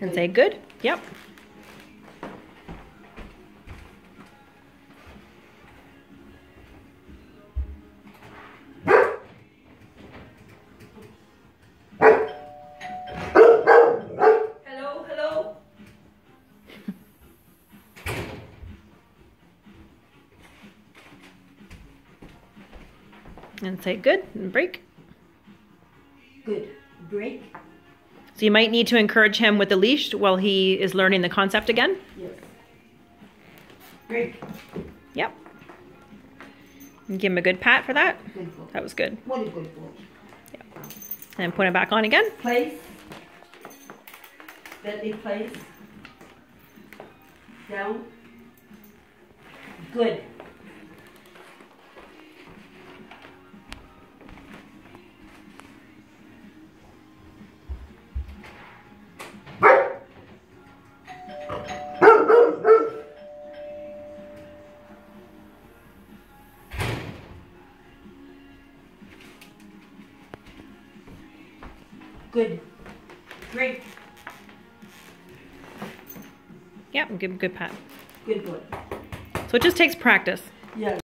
And say good. Yep. And say good and break. Good. Break. So you might need to encourage him with the leash while he is learning the concept again. Yes. Break. Yep. And give him a good pat for that. Good boy. That was good. What a good boy. Yep. And put him back on again. Place. Gently place. Down. Good. Good. Great. Yep, good pat. Good boy. So it just takes practice. Yeah.